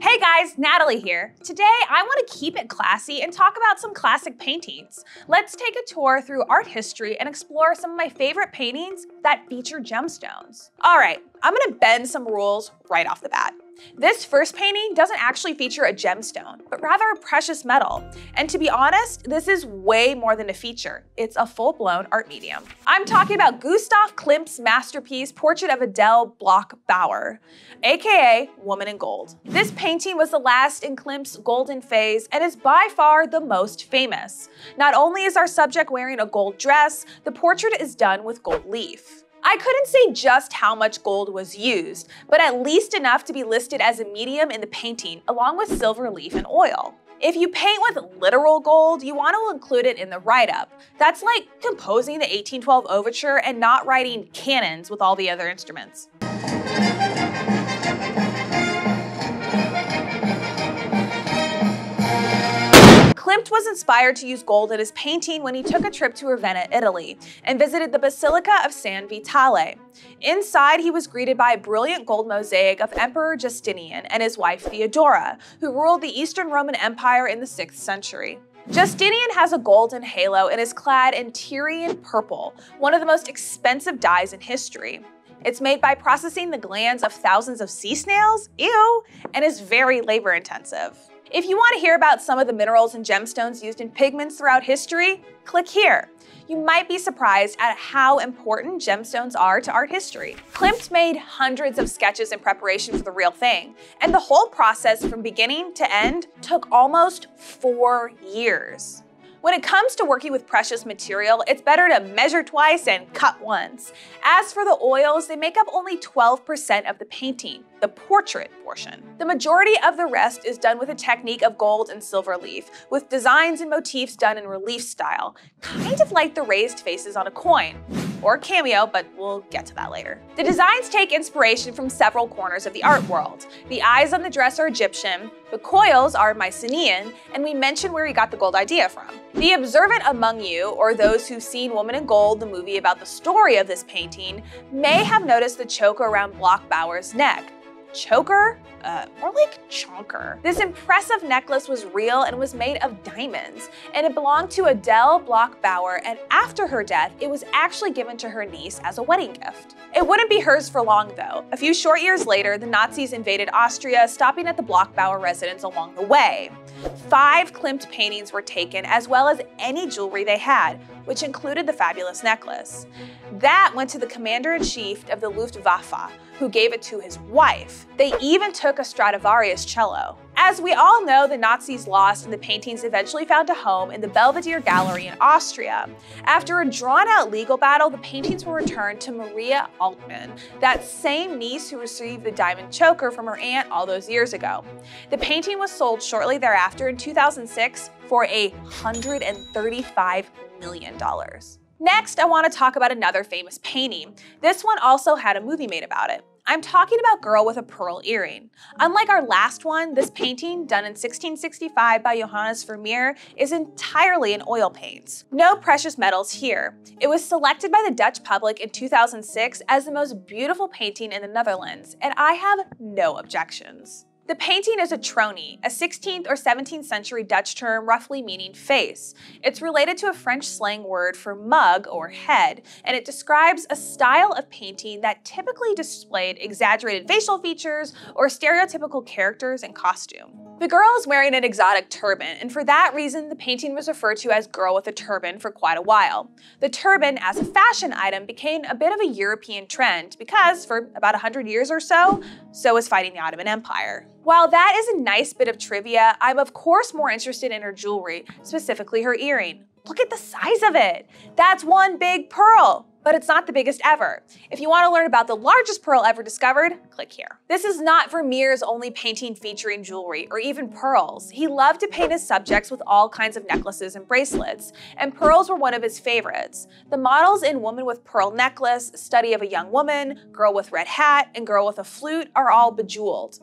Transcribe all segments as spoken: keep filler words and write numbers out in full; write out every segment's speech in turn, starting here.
Hey guys, Natalie here. Today I want to keep it classy and talk about some classic paintings. Let's take a tour through art history and explore some of my favorite paintings that feature gemstones. Alright, I'm going to bend some rules right off the bat. This first painting doesn't actually feature a gemstone, but rather a precious metal. And to be honest, this is way more than a feature. It's a full-blown art medium. I'm talking about Gustav Klimt's masterpiece, Portrait of Adele Bloch-Bauer, aka Woman in Gold. This painting was the last in Klimt's golden phase and is by far the most famous. Not only is our subject wearing a gold dress, the portrait is done with gold leaf. I couldn't say just how much gold was used, but at least enough to be listed as a medium in the painting, along with silver leaf and oil. If you paint with literal gold, you want to include it in the write-up. That's like composing the eighteen twelve overture and not writing cannons with all the other instruments. Klimt was inspired to use gold in his painting when he took a trip to Ravenna, Italy, and visited the Basilica of San Vitale. Inside, he was greeted by a brilliant gold mosaic of Emperor Justinian and his wife Theodora, who ruled the Eastern Roman Empire in the sixth century. Justinian has a golden halo and is clad in Tyrian purple, one of the most expensive dyes in history. It's made by processing the glands of thousands of sea snails, ew, and is very labor-intensive. If you want to hear about some of the minerals and gemstones used in pigments throughout history, click here. You might be surprised at how important gemstones are to art history. Klimt made hundreds of sketches in preparation for the real thing, and the whole process from beginning to end took almost four years. When it comes to working with precious material, it's better to measure twice and cut once. As for the oils, they make up only twelve percent of the painting, the portrait portion. The majority of the rest is done with a technique of gold and silver leaf, with designs and motifs done in relief style, kind of like the raised faces on a coin. Or cameo, but we'll get to that later. The designs take inspiration from several corners of the art world. The eyes on the dress are Egyptian, the coils are Mycenaean, and we mentioned where he got the gold idea from. The observant among you, or those who've seen Woman in Gold, the movie about the story of this painting, may have noticed the choker around Bloch-Bauer's neck. Choker? Uh, more like chonker. This impressive necklace was real and was made of diamonds, and it belonged to Adele Bloch-Bauer, and after her death, it was actually given to her niece as a wedding gift. It wouldn't be hers for long, though. A few short years later, the Nazis invaded Austria, stopping at the Bloch-Bauer residence along the way. Five Klimt paintings were taken, as well as any jewelry they had, which included the fabulous necklace. That went to the commander-in-chief of the Luftwaffe, who gave it to his wife. They even took a Stradivarius cello. As we all know, the Nazis lost and the paintings eventually found a home in the Belvedere Gallery in Austria. After a drawn-out legal battle, the paintings were returned to Maria Altmann, that same niece who received the diamond choker from her aunt all those years ago. The painting was sold shortly thereafter in two thousand six for one hundred thirty-five million dollars. Next, I want to talk about another famous painting. This one also had a movie made about it. I'm talking about Girl with a Pearl Earring. Unlike our last one, this painting, done in sixteen sixty-five by Johannes Vermeer, is entirely in oil paints. No precious metals here. It was selected by the Dutch public in two thousand six as the most beautiful painting in the Netherlands, and I have no objections. The painting is a tronie, a sixteenth or seventeenth century Dutch term roughly meaning face. It's related to a French slang word for mug or head, and it describes a style of painting that typically displayed exaggerated facial features or stereotypical characters and costume. The girl is wearing an exotic turban, and for that reason, the painting was referred to as Girl with a Turban for quite a while. The turban, as a fashion item, became a bit of a European trend because, for about one hundred years or so, so was fighting the Ottoman Empire. While that is a nice bit of trivia, I'm of course more interested in her jewelry, specifically her earring. Look at the size of it! That's one big pearl! But it's not the biggest ever. If you want to learn about the largest pearl ever discovered, click here. This is not Vermeer's only painting featuring jewelry or even pearls. He loved to paint his subjects with all kinds of necklaces and bracelets, and pearls were one of his favorites. The models in Woman with Pearl Necklace, Study of a Young Woman, Girl with Red Hat, and Girl with a Flute are all bejeweled.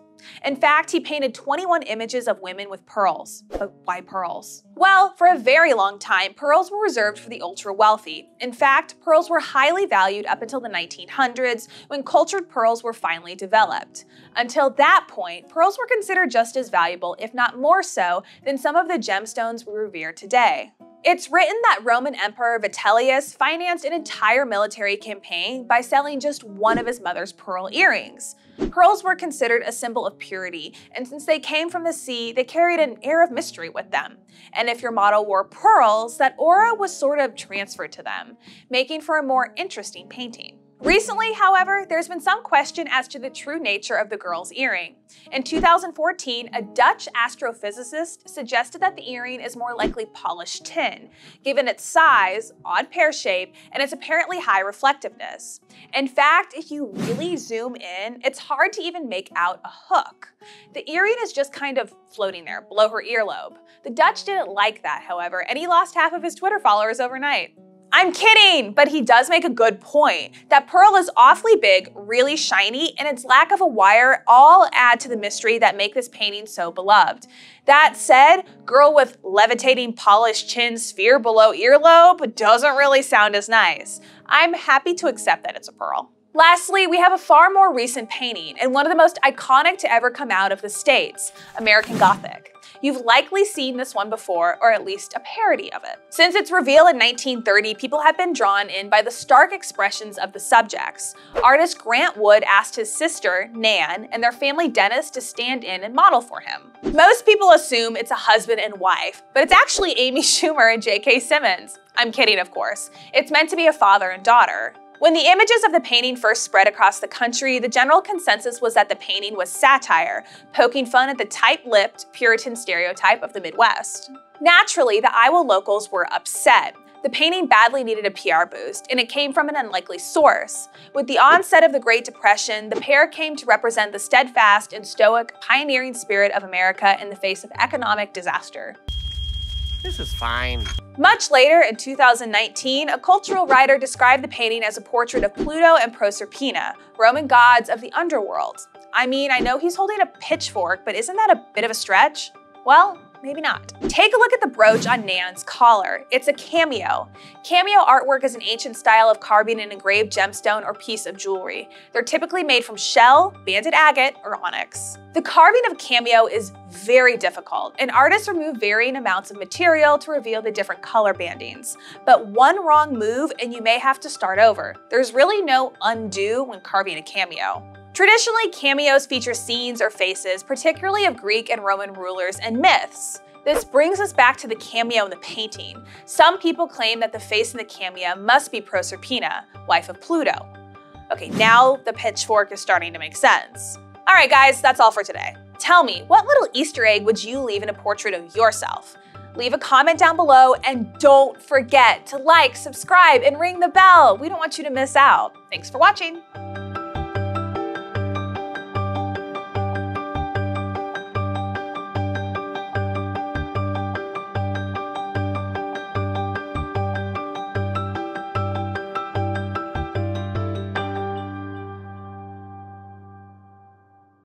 In fact, he painted twenty-one images of women with pearls. But why pearls? Well, for a very long time, pearls were reserved for the ultra-wealthy. In fact, pearls were highly valued up until the nineteen hundreds, when cultured pearls were finally developed. Until that point, pearls were considered just as valuable, if not more so, than some of the gemstones we revere today. It's written that Roman Emperor Vitellius financed an entire military campaign by selling just one of his mother's pearl earrings. Pearls were considered a symbol of purity, and since they came from the sea, they carried an air of mystery with them. And if your model wore pearls, that aura was sort of transferred to them, making for a more interesting painting. Recently, however, there's been some question as to the true nature of the girl's earring. In two thousand fourteen, a Dutch astrophysicist suggested that the earring is more likely polished tin, given its size, odd pear shape, and its apparently high reflectiveness. In fact, if you really zoom in, it's hard to even make out a hook. The earring is just kind of floating there, below her earlobe. The Dutch didn't like that, however, and he lost half of his Twitter followers overnight. I'm kidding, but he does make a good point. That pearl is awfully big, really shiny, and its lack of a wire all add to the mystery that make this painting so beloved. That said, girl with levitating polished chin sphere below earlobe doesn't really sound as nice. I'm happy to accept that it's a pearl. Lastly, we have a far more recent painting, and one of the most iconic to ever come out of the States, American Gothic. You've likely seen this one before, or at least a parody of it. Since its reveal in nineteen thirty, people have been drawn in by the stark expressions of the subjects. Artist Grant Wood asked his sister, Nan, and their family dentist to stand in and model for him. Most people assume it's a husband and wife, but it's actually Amy Schumer and J K Simmons. I'm kidding, of course. It's meant to be a father and daughter. When the images of the painting first spread across the country, the general consensus was that the painting was satire, poking fun at the tight-lipped Puritan stereotype of the Midwest. Naturally, the Iowa locals were upset. The painting badly needed a P R boost, and it came from an unlikely source. With the onset of the Great Depression, the pair came to represent the steadfast and stoic pioneering spirit of America in the face of economic disaster. This is fine. Much later, in two thousand nineteen, a cultural writer described the painting as a portrait of Pluto and Proserpina, Roman gods of the underworld. I mean, I know he's holding a pitchfork, but isn't that a bit of a stretch? Well, maybe not. Take a look at the brooch on Nan's collar. It's a cameo. Cameo artwork is an ancient style of carving an engraved gemstone or piece of jewelry. They're typically made from shell, banded agate, or onyx. The carving of cameo is very difficult, and artists remove varying amounts of material to reveal the different color bandings. But one wrong move and you may have to start over. There's really no undo when carving a cameo. Traditionally, cameos feature scenes or faces, particularly of Greek and Roman rulers and myths. This brings us back to the cameo in the painting. Some people claim that the face in the cameo must be Proserpina, wife of Pluto. Okay, now the pitchfork is starting to make sense. All right, guys, that's all for today. Tell me, what little Easter egg would you leave in a portrait of yourself? Leave a comment down below, and don't forget to like, subscribe, and ring the bell. We don't want you to miss out. Thanks for watching.